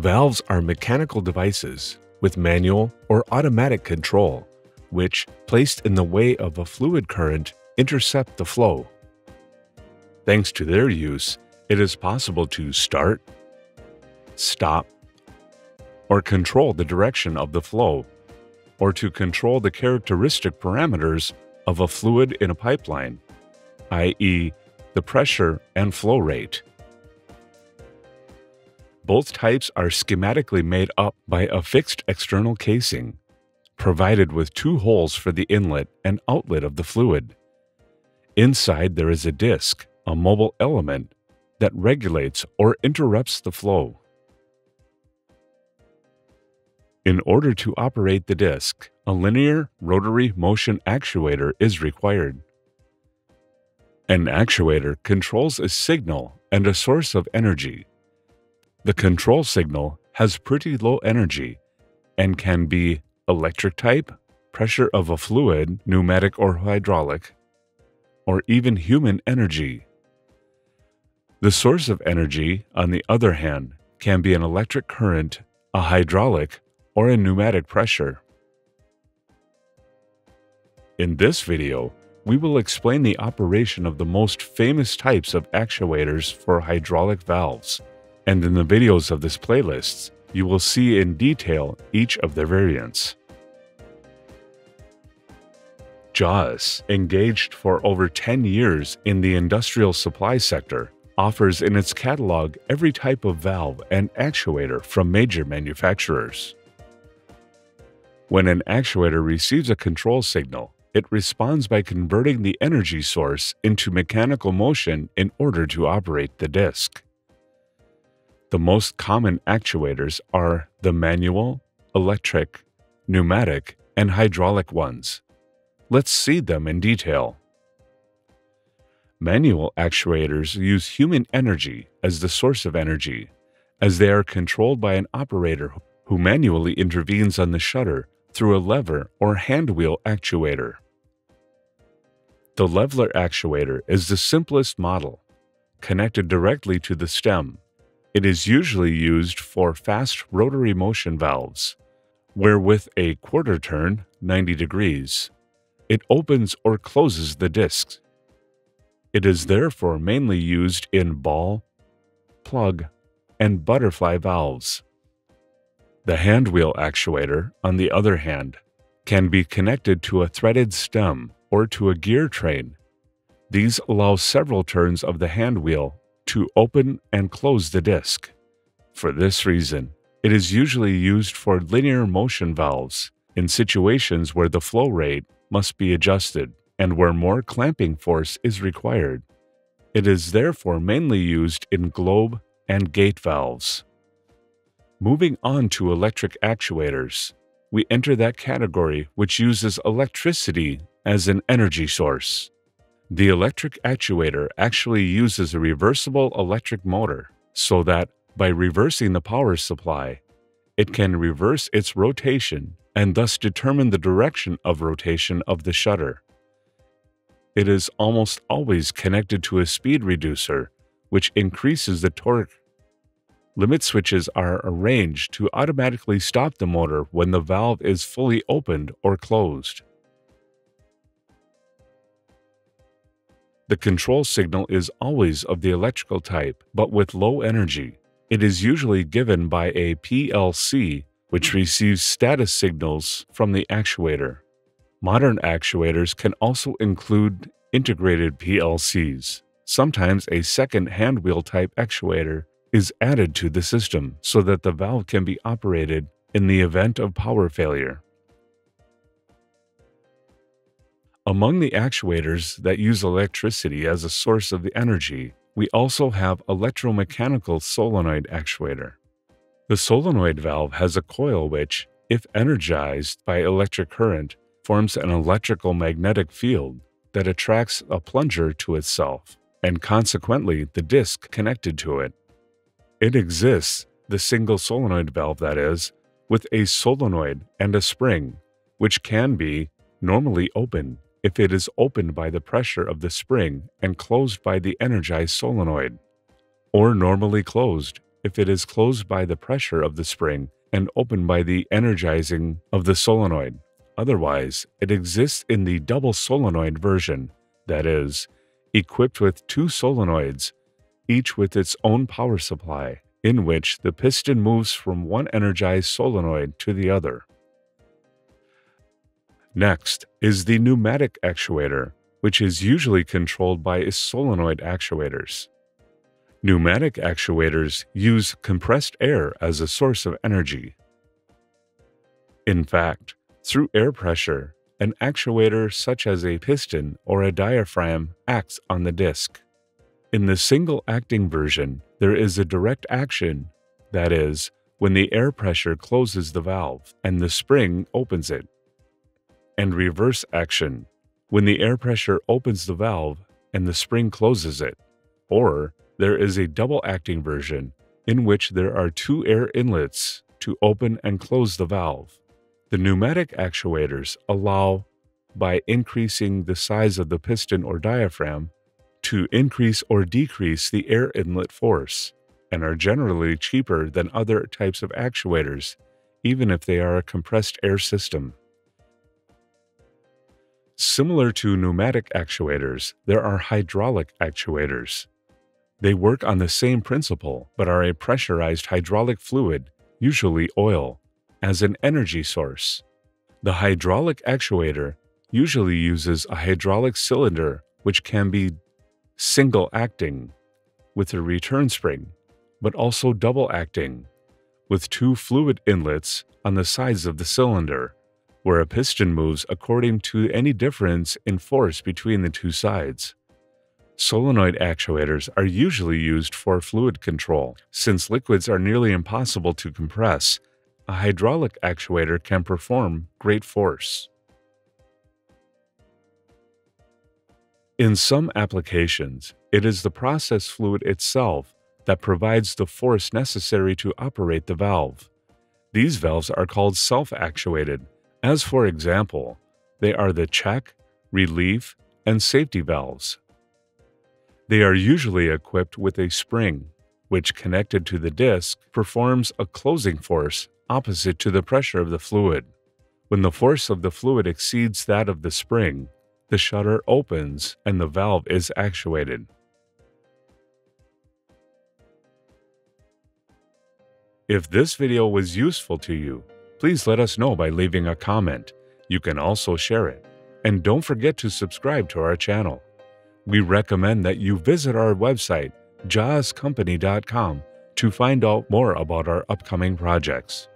Valves are mechanical devices with manual or automatic control, which, placed in the way of a fluid current, intercept the flow. Thanks to their use, it is possible to start, stop, or control the direction of the flow, or to control the characteristic parameters of a fluid in a pipeline, i.e., the pressure and flow rate. Both types are schematically made up by a fixed external casing, provided with two holes for the inlet and outlet of the fluid. Inside there is a disc, a mobile element, that regulates or interrupts the flow. In order to operate the disc, a linear rotary motion actuator is required. An actuator controls a signal and a source of energy. The control signal has pretty low energy and can be electric type, pressure of a fluid, pneumatic or hydraulic, or even human energy. The source of energy, on the other hand, can be an electric current, a hydraulic, or a pneumatic pressure. In this video, we will explain the operation of the most famous types of actuators for hydraulic valves, and in the videos of this playlist, you will see in detail each of their variants. JAES, engaged for over 10 years in the industrial supply sector, offers in its catalog every type of valve and actuator from major manufacturers. When an actuator receives a control signal, it responds by converting the energy source into mechanical motion in order to operate the disc. The most common actuators are the manual, electric, pneumatic, and hydraulic ones. Let's see them in detail. Manual actuators use human energy as the source of energy, as they are controlled by an operator who manually intervenes on the shutter through a lever or hand wheel actuator. The leveler actuator is the simplest model, connected directly to the stem. It is usually used for fast rotary motion valves, where with a quarter turn, 90 degrees, it opens or closes the discs. It is therefore mainly used in ball, plug, and butterfly valves. The hand wheel actuator, on the other hand, can be connected to a threaded stem or to a gear train. These allow several turns of the hand wheel to open and close the disc. For this reason, it is usually used for linear motion valves in situations where the flow rate must be adjusted and where more clamping force is required. It is therefore mainly used in globe and gate valves. Moving on to electric actuators, we enter that category which uses electricity as an energy source. The electric actuator actually uses a reversible electric motor so that, by reversing the power supply, it can reverse its rotation and thus determine the direction of rotation of the shutter. It is almost always connected to a speed reducer, which increases the torque. Limit switches are arranged to automatically stop the motor when the valve is fully opened or closed. The control signal is always of the electrical type, but with low energy. It is usually given by a PLC, which receives status signals from the actuator. Modern actuators can also include integrated PLCs. Sometimes a second hand wheel type actuator is added to the system so that the valve can be operated in the event of power failure. Among the actuators that use electricity as a source of the energy, we also have electromechanical solenoid actuator. The solenoid valve has a coil which, if energized by electric current, forms an electrical magnetic field that attracts a plunger to itself, and consequently the disc connected to it. It exists, the single solenoid valve that is, with a solenoid and a spring, which can be normally opened if it is opened by the pressure of the spring and closed by the energized solenoid, or normally closed if it is closed by the pressure of the spring and opened by the energizing of the solenoid. Otherwise, it exists in the double solenoid version, that is, equipped with two solenoids, each with its own power supply, in which the piston moves from one energized solenoid to the other. Next is the pneumatic actuator, which is usually controlled by solenoid actuators. Pneumatic actuators use compressed air as a source of energy. In fact, through air pressure, an actuator such as a piston or a diaphragm acts on the disc. In the single-acting version, there is a direct action, that is, when the air pressure closes the valve and the spring opens it, and reverse action, when the air pressure opens the valve and the spring closes it. Or, there is a double-acting version, in which there are two air inlets to open and close the valve. The pneumatic actuators allow, by increasing the size of the piston or diaphragm, to increase or decrease the air inlet force, and are generally cheaper than other types of actuators, even if they are a compressed air system. Similar to pneumatic actuators, there are hydraulic actuators. They work on the same principle, but are a pressurized hydraulic fluid, usually oil, as an energy source. The hydraulic actuator usually uses a hydraulic cylinder, which can be single-acting, with a return spring, but also double-acting, with two fluid inlets on the sides of the cylinder, where a piston moves according to any difference in force between the two sides. Solenoid actuators are usually used for fluid control. Since liquids are nearly impossible to compress, a hydraulic actuator can perform great force. In some applications, it is the process fluid itself that provides the force necessary to operate the valve. These valves are called self-actuated, as for example, they are the check, relief, and safety valves. They are usually equipped with a spring, which connected to the disc performs a closing force opposite to the pressure of the fluid. When the force of the fluid exceeds that of the spring, the shutter opens and the valve is actuated. If this video was useful to you, please let us know by leaving a comment. You can also share it. And don't forget to subscribe to our channel. We recommend that you visit our website, JAEScompany.com, to find out more about our upcoming projects.